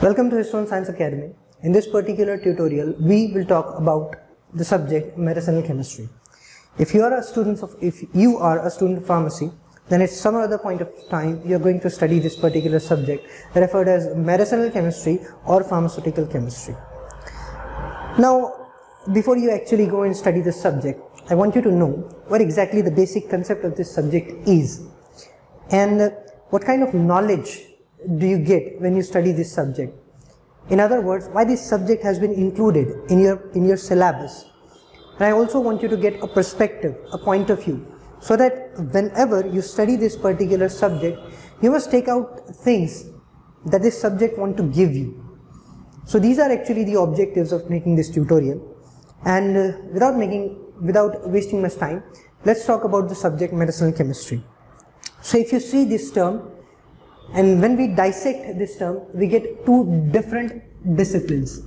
Welcome to Histone Science Academy. In this particular tutorial, we will talk about the subject medicinal chemistry. If you are a student of pharmacy, then at some other point of time you are going to study this particular subject referred as medicinal chemistry or pharmaceutical chemistry. Now, before you actually go and study this subject, I want you to know what exactly the basic concept of this subject is and what kind of knowledge do you get when you study this subject. In other words, why this subject has been included in your syllabus. And I also want you to get a perspective, a point of view, so that whenever you study this particular subject, you must take out things that this subject wants to give you. So these are actually the objectives of making this tutorial. And without wasting much time, let's talk about the subject medicinal chemistry. So if you see this term, and when we dissect this term, we get two different disciplines.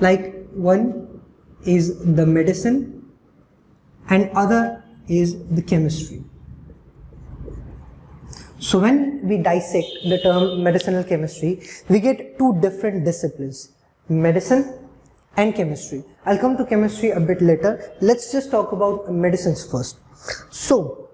Like, one is the medicine and other is the chemistry. So when we dissect the term medicinal chemistry, we get two different disciplines, medicine and chemistry. I'll come to chemistry a bit later. Let's just talk about medicines first. So,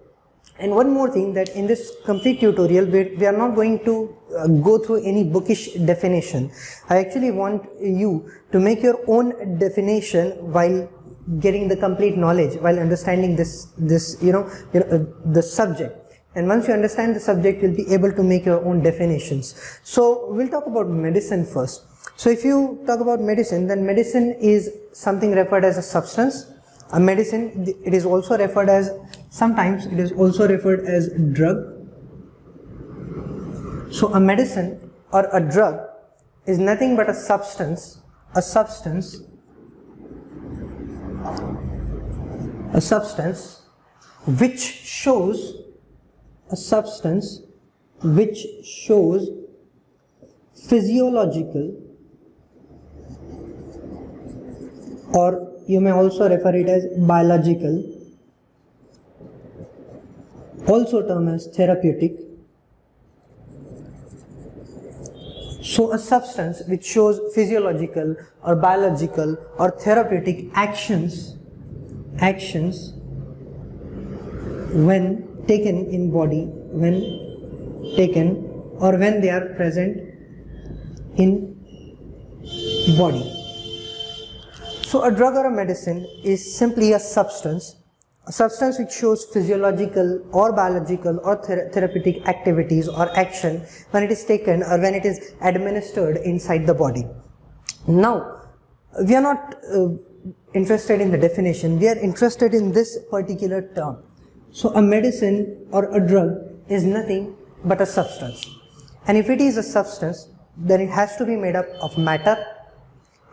and one more thing, that in this complete tutorial we are not going to go through any bookish definition. I actually want you to make your own definition while getting the complete knowledge, while understanding the subject. And once you understand the subject, you'll be able to make your own definitions. So we'll talk about medicine first. So if you talk about medicine, then medicine is something referred as a substance. A medicine, it is also referred as, sometimes it is also referred as drug. So a medicine or a drug is nothing but a substance which shows physiological, or you may also refer it as biological, also termed as therapeutic. So a substance which shows physiological or biological or therapeutic actions when taken in body, when taken or when they are present in body. So a drug or a medicine is simply a substance which shows physiological or biological or therapeutic activities or action when it is taken or when it is administered inside the body. Now, we are not interested in the definition, we are interested in this particular term. So a medicine or a drug is nothing but a substance. And if it is a substance, then it has to be made up of matter.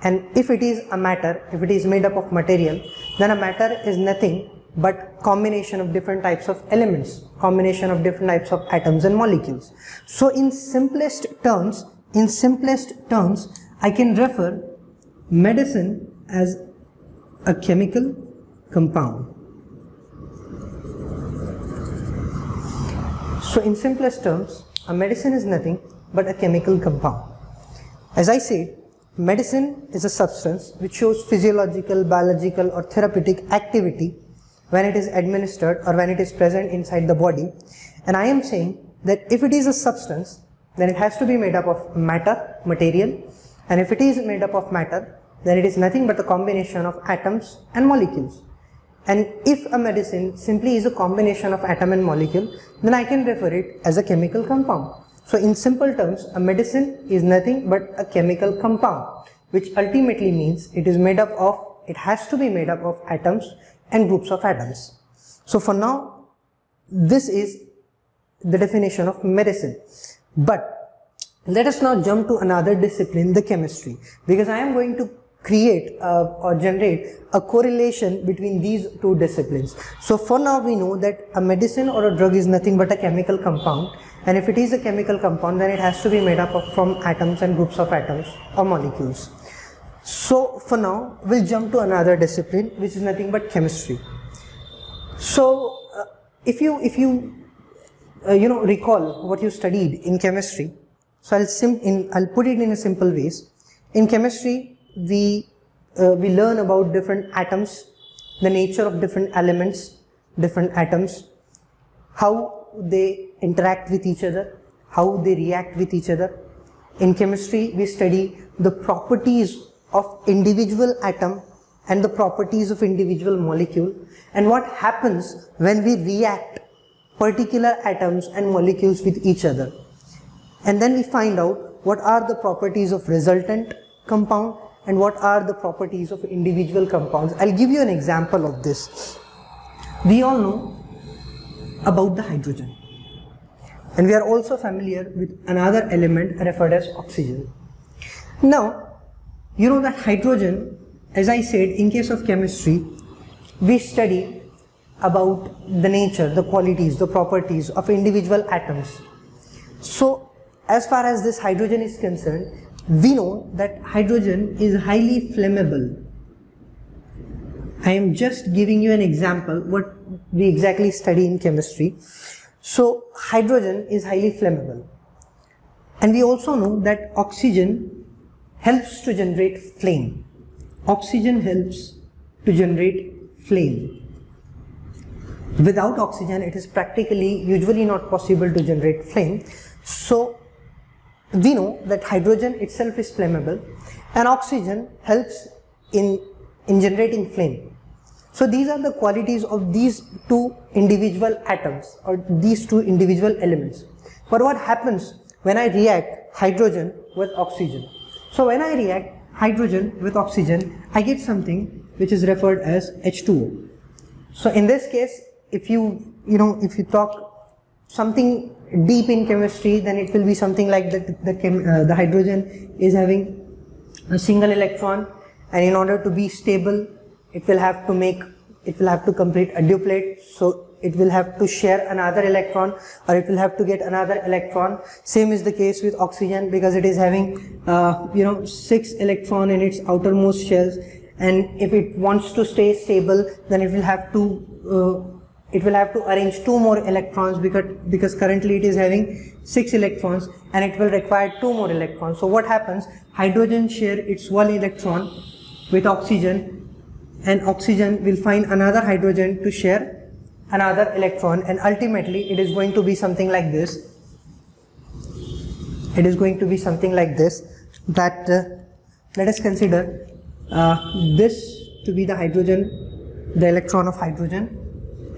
And if it is a matter, if it is made up of material, then a matter is nothing but combination of different types of elements, combination of different types of atoms and molecules. So in simplest terms, I can refer medicine as a chemical compound. So in simplest terms, a medicine is nothing but a chemical compound. As I say, medicine is a substance which shows physiological, biological or therapeutic activity when it is administered or when it is present inside the body. And I am saying that if it is a substance, then it has to be made up of matter, material. And if it is made up of matter, then it is nothing but a combination of atoms and molecules. And if a medicine simply is a combination of atom and molecule, then I can refer it as a chemical compound. So in simple terms, a medicine is nothing but a chemical compound, which ultimately means it has to be made up of atoms and groups of atoms. So for now, this is the definition of medicine. But let us now jump to another discipline, the chemistry, because I am going to create or generate a correlation between these two disciplines. So for now, we know that a medicine or a drug is nothing but a chemical compound, and if it is a chemical compound, then it has to be made up from atoms and groups of atoms or molecules. So for now, we'll jump to another discipline, which is nothing but chemistry. So if you recall what you studied in chemistry, So I'll put it in a simple ways. In chemistry, we learn about different atoms, the nature of different elements, different atoms, how they interact with each other, how they react with each other. In chemistry, we study the properties of individual atom and the properties of individual molecule, and what happens when we react particular atoms and molecules with each other. And then we find out what are the properties of resultant compound and what are the properties of individual compounds. I'll give you an example of this. We all know about the hydrogen, and we are also familiar with another element referred as oxygen. Now, you know that hydrogen, as I said, in case of chemistry, we study about the nature, the qualities, the properties of individual atoms. So, as far as this hydrogen is concerned, we know that hydrogen is highly flammable. I am just giving you an example what we exactly study in chemistry. So, hydrogen is highly flammable, and we also know that oxygen helps to generate flame. Oxygen helps to generate flame. Without oxygen, it is practically usually not possible to generate flame. So we know that hydrogen itself is flammable, and oxygen helps in generating flame. So these are the qualities of these two individual atoms or these two individual elements. But what happens when I react hydrogen with oxygen? So when I react hydrogen with oxygen, I get something which is referred as H2O. So in this case, if you talk something deep in chemistry, then it will be something like that the hydrogen is having a single electron, and in order to be stable, it will have to complete a duplet. So it will have to share another electron, or it will have to get another electron. Same is the case with oxygen, because it is having 6 electron in its outermost shells, and if it wants to stay stable, then it will have to arrange 2 more electrons, because currently it is having 6 electrons and it will require 2 more electrons. So what happens? Hydrogen share its 1 electron with oxygen, and oxygen will find another hydrogen to share another electron, and ultimately it is going to be something like this. It is going to be something like this, that let us consider this to be the hydrogen, the electron of hydrogen,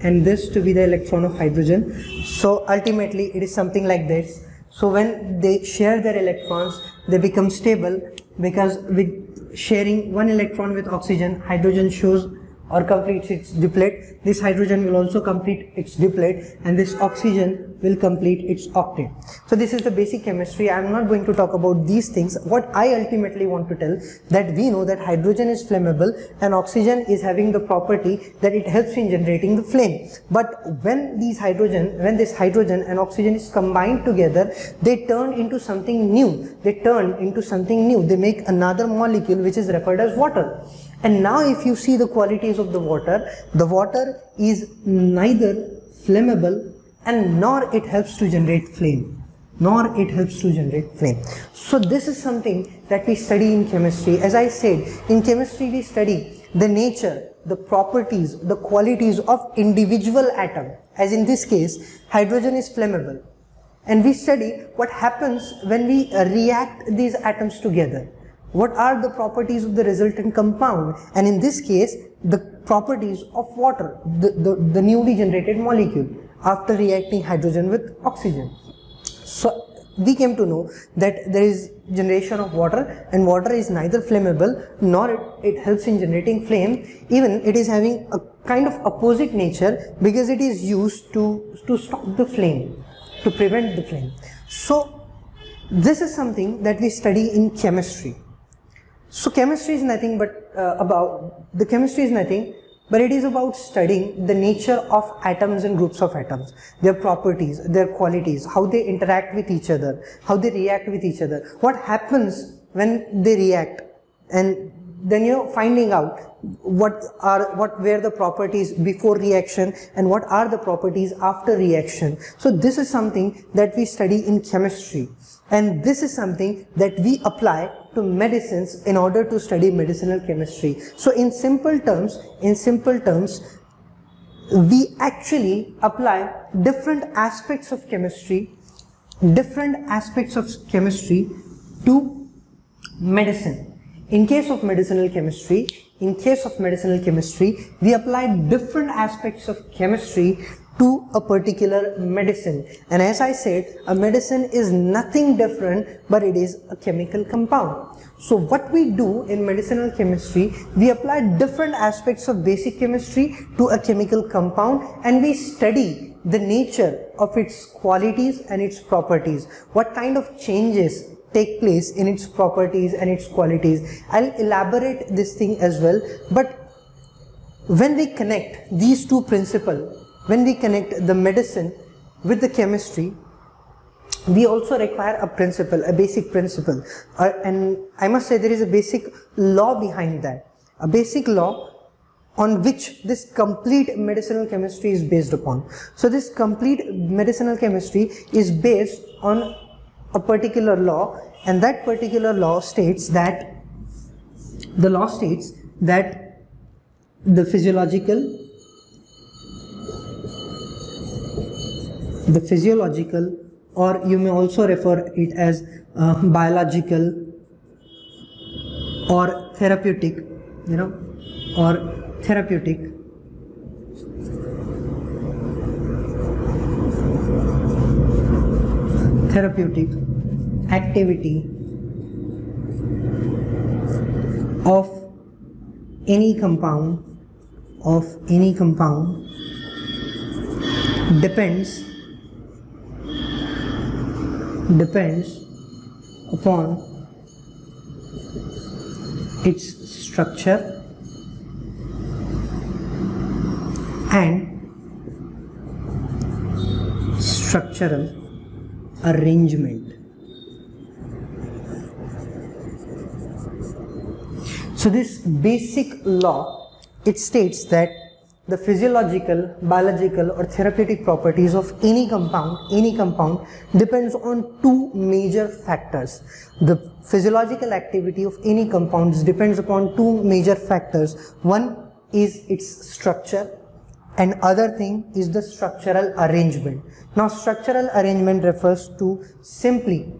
and this to be the electron of hydrogen. So ultimately it is something like this. So when they share their electrons, they become stable, because with sharing 1 electron with oxygen, hydrogen shows or completes its duplet. This hydrogen will also complete its duplet, and this oxygen will complete its octet. So this is the basic chemistry. I am not going to talk about these things. What I ultimately want to tell, that we know that hydrogen is flammable and oxygen is having the property that it helps in generating the flame. But when this hydrogen and oxygen is combined together, they turn into something new. They make another molecule which is referred as water. And now if you see the qualities of the water is neither flammable and nor it helps to generate flame. So this is something that we study in chemistry. As I said, in chemistry we study the nature, the properties, the qualities of individual atom. As in this case, hydrogen is flammable, and we study what happens when we react these atoms together. What are the properties of the resultant compound, and in this case the properties of water, the newly generated molecule after reacting hydrogen with oxygen. So we came to know that there is generation of water, and water is neither flammable nor it helps in generating flame. Even it is having a kind of opposite nature, because it is used to stop the flame, to prevent the flame. So this is something that we study in chemistry. So chemistry is nothing but it is about studying the nature of atoms and groups of atoms, their properties, their qualities, how they interact with each other, how they react with each other, what happens when they react, and then finding out what were the properties before reaction and what are the properties after reaction. So this is something that we study in chemistry. and this is something that we apply to medicines in order to study medicinal chemistry. So in simple terms, we actually apply different aspects of chemistry to medicine. In case of medicinal chemistry, we apply different aspects of chemistry to a particular medicine. And as I said, a medicine is nothing different, but it is a chemical compound. So what we do in medicinal chemistry, we apply different aspects of basic chemistry to a chemical compound, and we study the nature of its qualities and its properties. What kind of changes take place in its properties and its qualities. I'll elaborate this thing as well, but when we connect these two principles, when we connect the medicine with the chemistry, we also require a principle, a basic principle, and I must say there is a basic law behind that, a basic law on which this complete medicinal chemistry is based upon. So this complete medicinal chemistry is based on a particular law, and that particular law states that the physiological, or you may also refer it as biological or therapeutic, therapeutic activity of any compound depends upon its structure and structural arrangement. So this basic law, it states that the physiological, biological or therapeutic properties of any compound depends on two major factors. The physiological activity of any compound depends upon two major factors. One is its structure, and other thing is the structural arrangement. Now structural arrangement refers to simply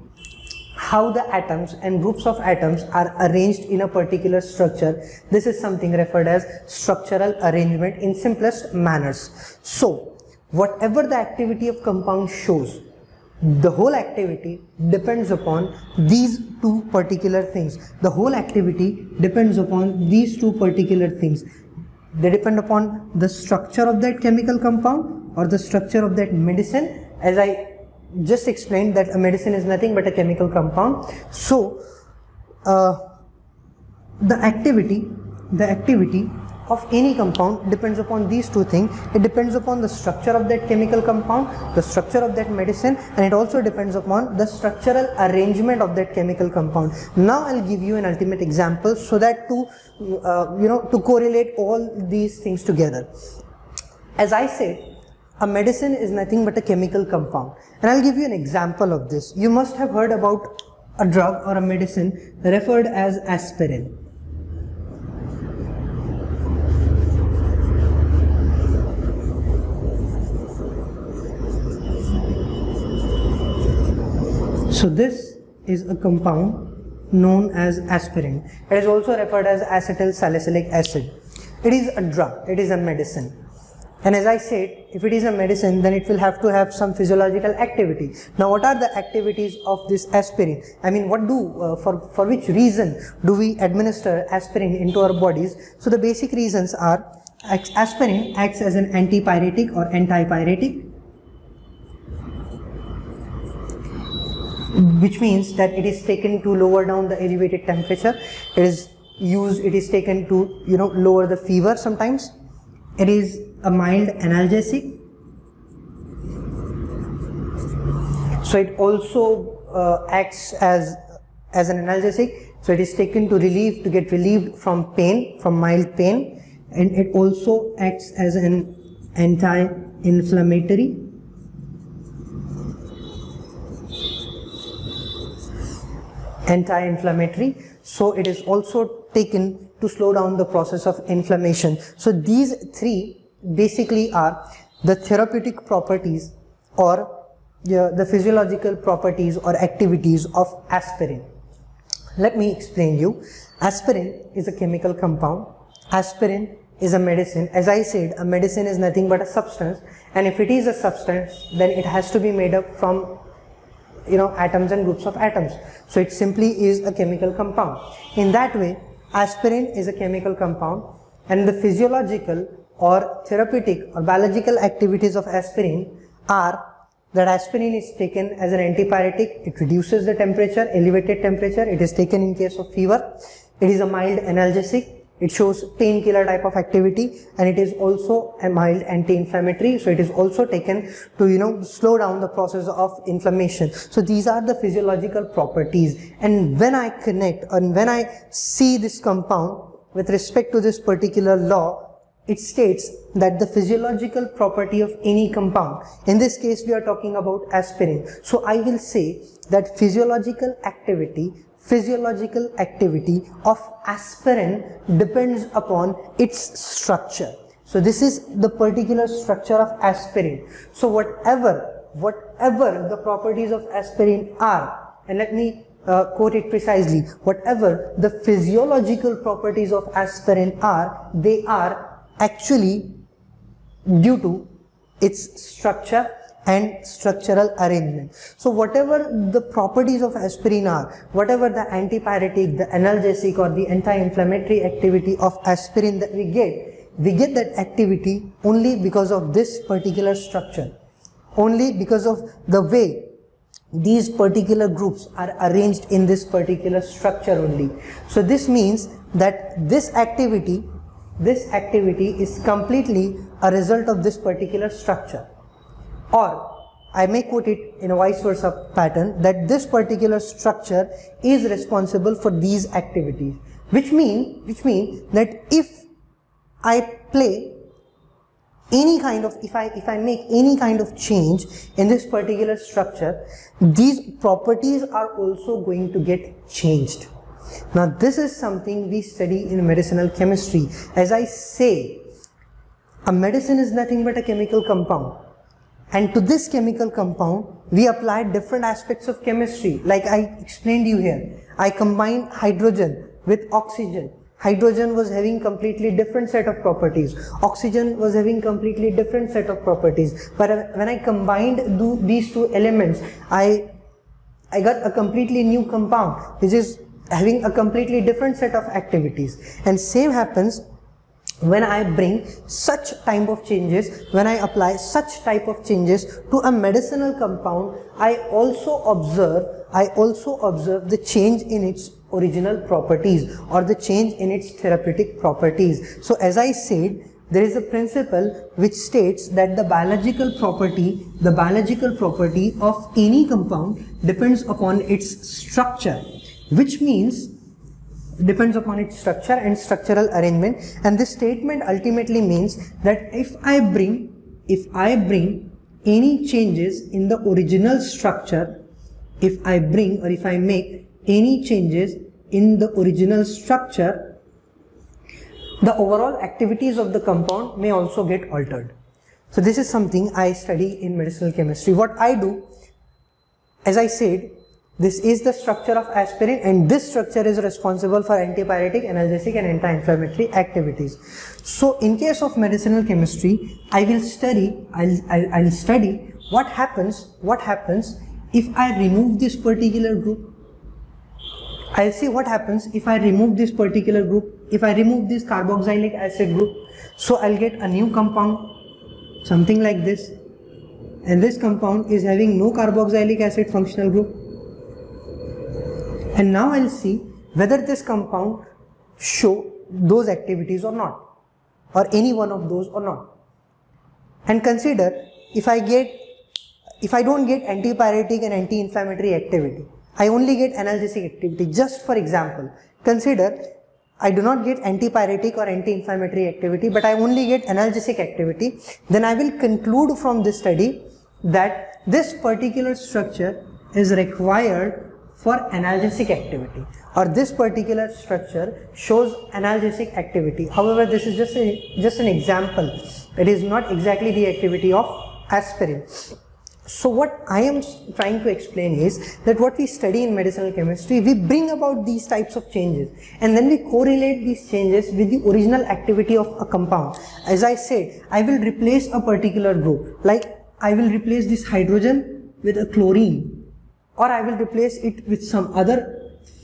how the atoms and groups of atoms are arranged in a particular structure. This is something referred as structural arrangement in simplest manners. So whatever the activity of compound shows, the whole activity depends upon these two particular things. They depend upon the structure of that chemical compound or the structure of that medicine. As I just explained, that a medicine is nothing but a chemical compound. So the activity of any compound depends upon these two things. It depends upon the structure of that chemical compound, the structure of that medicine, and it also depends upon the structural arrangement of that chemical compound. Now I'll give you an ultimate example so that to correlate all these things together. As I said, a medicine is nothing but a chemical compound, and I'll give you an example of this. You must have heard about a drug or a medicine referred as aspirin. So this is a compound known as aspirin. It is also referred as acetylsalicylic acid. It is a drug, it is a medicine. And as I said, if it is a medicine, then it will have to have some physiological activity. Now, what are the activities of this aspirin? I mean, for which reason do we administer aspirin into our bodies? So the basic reasons are, aspirin acts as an antipyretic or antipyretic, which means that it is taken to lower down the elevated temperature. It is taken to, lower the fever sometimes. It is a mild analgesic, so it also acts as an analgesic, so it is taken to get relieved from pain, from mild pain. And it also acts as an anti-inflammatory, anti-inflammatory, so it is also taken to slow down the process of inflammation. So these three basically are the therapeutic properties or the physiological properties or activities of aspirin. Let me explain you. Aspirin is a chemical compound. Aspirin is a medicine. As I said, a medicine is nothing but a substance, and if it is a substance, then it has to be made up from, you know, atoms and groups of atoms. So it simply is a chemical compound. In that way, aspirin is a chemical compound, and the physiological or therapeutic or biological activities of aspirin are that aspirin is taken as an antipyretic. It reduces the temperature, elevated temperature. It is taken in case of fever. It is a mild analgesic. It shows painkiller type of activity, and it is also a mild anti-inflammatory. So it is also taken to, you know, slow down the process of inflammation. So these are the physiological properties. And when I connect and when I see this compound with respect to this particular law, it states that the physiological property of any compound, in this case we are talking about aspirin, so I will say that physiological activity of aspirin depends upon its structure. So this is the particular structure of aspirin. So whatever the properties of aspirin are, and let me quote it precisely, whatever the physiological properties of aspirin are, they are actually due to its structure and structural arrangement. So whatever the properties of aspirin are, whatever the antipyretic, the analgesic or the anti-inflammatory activity of aspirin that we get that activity only because of this particular structure, only because of the way these particular groups are arranged in this particular structure only. So this means that this activity is completely a result of this particular structure, or I may quote it in a vice versa pattern, that this particular structure is responsible for these activities, which means that if I play any kind of, if I make any kind of change in this particular structure, these properties are also going to get changed. Now this is something we study in medicinal chemistry. As I say, a medicine is nothing but a chemical compound, and to this chemical compound we apply different aspects of chemistry. Like I explained you here, I combined hydrogen with oxygen. Hydrogen was having completely different set of properties. Oxygen was having completely different set of properties. But when I combined these two elements, I got a completely new compound which is having a completely different set of activities. And same happens when I bring such type of changes, when I apply such type of changes to a medicinal compound, I also observe the change in its original properties or the change in its therapeutic properties. So as I said, there is a principle which states that the biological property of any compound depends upon its structure, which means depends upon its structure and structural arrangement. And this statement ultimately means that if I bring any changes in the original structure, if I make any changes in the original structure, the overall activities of the compound may also get altered. So this is something I study in medicinal chemistry. What I do, as I said, this is the structure of aspirin, and this structure is responsible for antipyretic, analgesic and anti-inflammatory activities. So in case of medicinal chemistry, I'll study what happens if I remove this particular group. I'll see what happens if I remove this particular group, if I remove this carboxylic acid group. So I'll get a new compound, something like this, and this compound is having no carboxylic acid functional group. And now I'll see whether this compound show those activities or not, or any one of those or not. And consider, if I don't get antipyretic and anti-inflammatory activity, I only get analgesic activity. Just for example, consider I do not get antipyretic or anti-inflammatory activity, but I only get analgesic activity. Then I will conclude from this study that this particular structure is required for analgesic activity, or this particular structure shows analgesic activity. However, this is just an example. It is not exactly the activity of aspirin. So what I am trying to explain is that what we study in medicinal chemistry, we bring about these types of changes and then we correlate these changes with the original activity of a compound. As I said, I will replace a particular group, like I will replace this hydrogen with a chlorine, or I will replace it with some other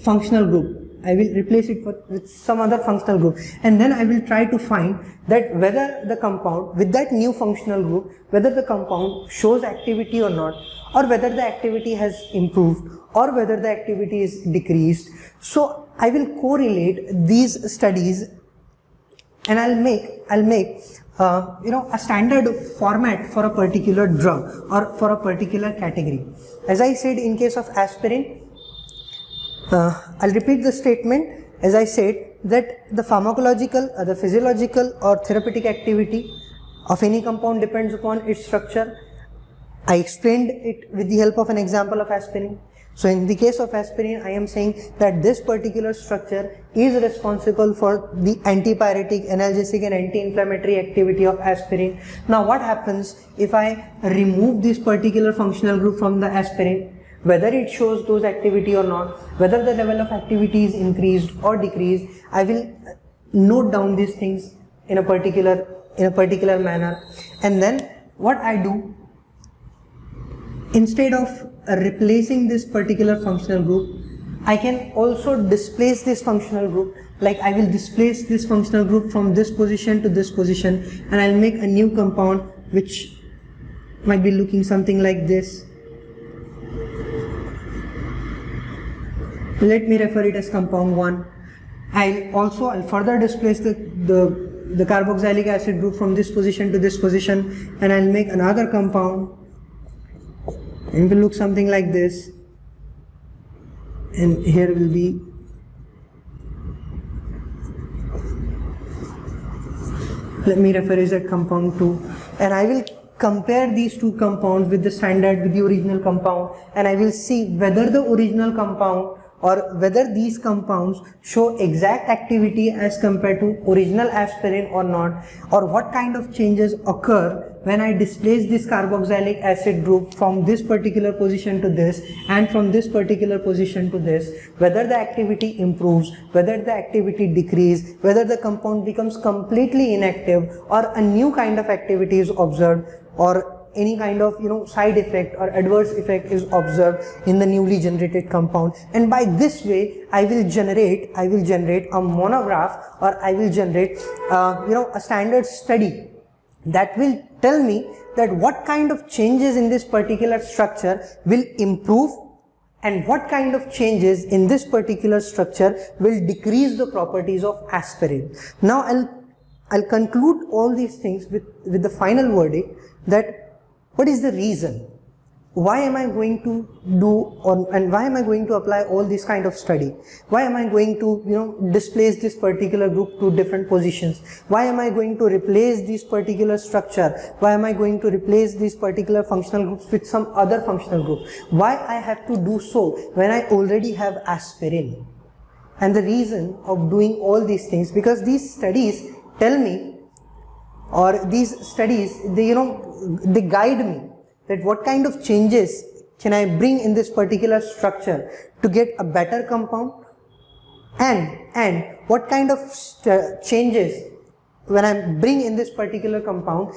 functional group. I will replace it with some other functional group, and then I will try to find that whether the compound with that new functional group, whether the compound shows activity or not, or whether the activity has improved or whether the activity is decreased. So I will correlate these studies and I'll make a standard format for a particular drug or for a particular category. As I said, in case of aspirin, I'll repeat the statement. As I said, that the pharmacological or the physiological or therapeutic activity of any compound depends upon its structure. I explained it with the help of an example of aspirin. So in the case of aspirin, I am saying that this particular structure is responsible for the antipyretic, analgesic and anti-inflammatory activity of aspirin. Now what happens if I remove this particular functional group from the aspirin? Whether it shows those activity or not, whether the level of activity is increased or decreased, I will note down these things in a particular manner. And then what I do, instead of replacing this particular functional group, I can also displace this functional group. Like I will displace this functional group from this position to this position, and I'll make a new compound which might be looking something like this. Let me refer it as compound 1. I'll further displace the carboxylic acid group from this position to this position, and I'll make another compound. It will look something like this, and here will be let me refer as a compound 2, and I will compare these two compounds with the original compound, and I will see whether the original compound or whether these compounds show exact activity as compared to original aspirin or not, or what kind of changes occur when I displace this carboxylic acid group from this particular position to this and from this particular position to this, whether the activity improves, whether the activity decreases, whether the compound becomes completely inactive or a new kind of activity is observed, or any kind of side effect or adverse effect is observed in the newly generated compound. And by this way I will generate a monograph, or I will generate a standard study that will tell me that what kind of changes in this particular structure will improve and what kind of changes in this particular structure will decrease the properties of aspirin. Now I'll conclude all these things with the final verdict, that what is the reason? Why am I going to why am I going to apply all this kind of study? Why am I going to displace this particular group to different positions? Why am I going to replace this particular structure? Why am I going to replace these particular functional groups with some other functional group? Why I have to do so when I already have aspirin? And the reason of doing all these things, because these studies tell me, or these studies, they guide me that what kind of changes can I bring in this particular structure to get a better compound, and what kind of changes when I bring in this particular compound,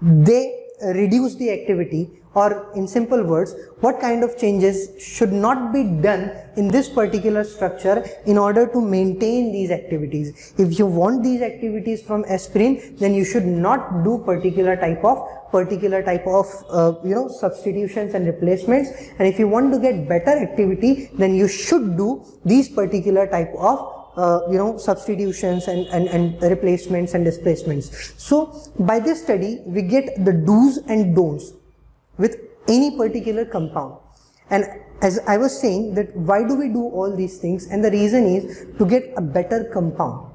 they reduce the activity, or in simple words, what kind of changes should not be done in this particular structure in order to maintain these activities. If you want these activities from aspirin, then you should not do particular type of substitutions and replacements, and if you want to get better activity, then you should do these particular type of substitutions and replacements and displacements. So by this study we get the do's and don'ts with any particular compound. And as I was saying, that why do we do all these things? And the reason is to get a better compound.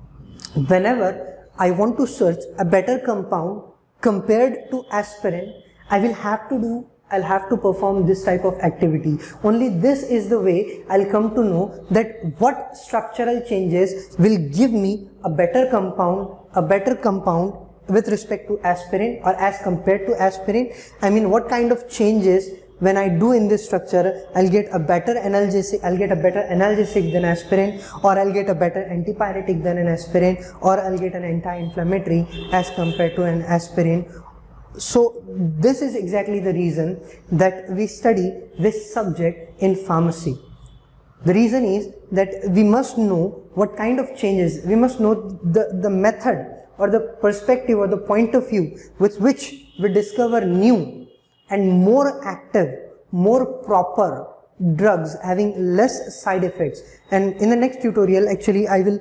Whenever I want to search a better compound compared to aspirin, I will have to do I'll have to perform this type of activity. Only this is the way I'll come to know that what structural changes will give me a better compound with respect to aspirin or as compared to aspirin. I mean, what kind of changes when I do in this structure, I'll get a better analgesic, than aspirin, or I'll get a better antipyretic than an aspirin, or I'll get an anti-inflammatory as compared to an aspirin. So this is exactly the reason that we study this subject in pharmacy. The reason is that we must know what kind of changes, we must know the method or the perspective or the point of view with which we discover new and more active, more proper drugs having less side effects. And in the next tutorial, actually, I will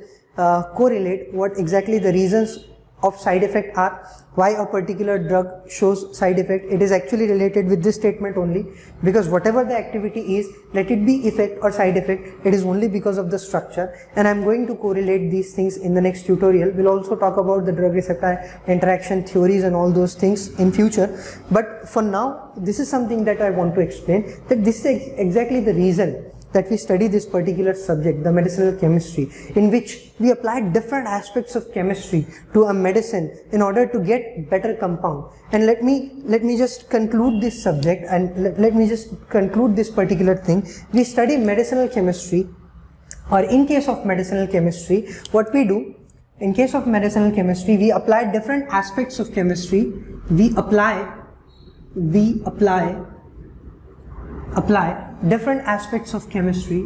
correlate what exactly the reasons of side effect are, why a particular drug shows side effect. It is actually related with this statement only, because whatever the activity is, let it be effect or side effect, it is only because of the structure. And I am going to correlate these things in the next tutorial. We will also talk about the drug receptor interaction theories and all those things in future. But for now, this is something that I want to explain, that this is exactly the reason that we study this particular subject, the medicinal chemistry, in which we apply different aspects of chemistry to a medicine in order to get better compound. And let me just conclude this subject, and let me just conclude this particular thing. We study medicinal chemistry, or in case of medicinal chemistry, what we do, in case of medicinal chemistry, we apply different aspects of chemistry. We apply different aspects of chemistry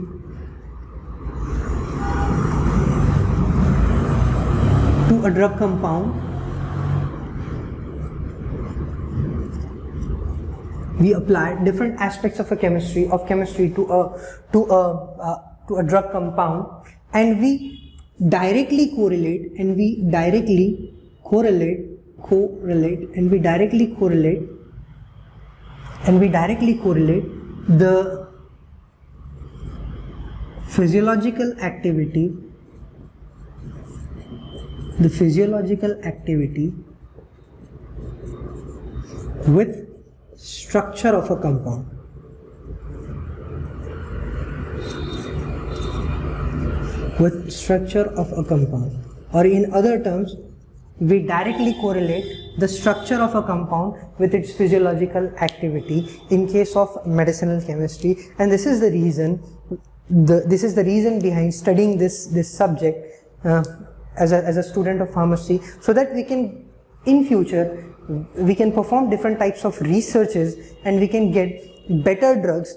to a drug compound. We apply different aspects of chemistry to a drug compound, and we directly correlate and we directly correlate the physiological activity with structure of a compound. With structure of a compound, or in other terms, we directly correlate the structure of a compound with its physiological activity in case of medicinal chemistry. And this is the reason behind studying this subject as a student of pharmacy, so that we can, in future, we can perform different types of researches, and we can get better drugs,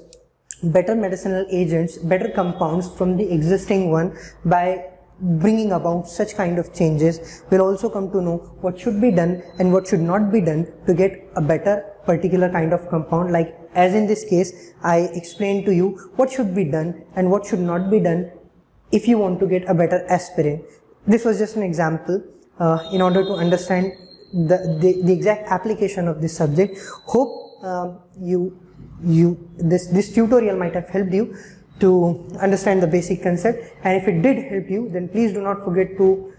better medicinal agents, better compounds from the existing one by bringing about such kind of changes. We'll also come to know what should be done and what should not be done to get a better particular kind of compound. Like, as in this case, I explained to you what should be done and what should not be done if you want to get a better aspirin. This was just an example in order to understand the exact application of this subject. Hope this tutorial might have helped you to understand the basic concept, and if it did help you, then please do not forget to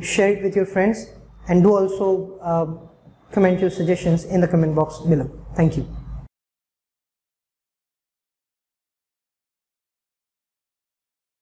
share it with your friends, and do also comment your suggestions in the comment box below. Thank you.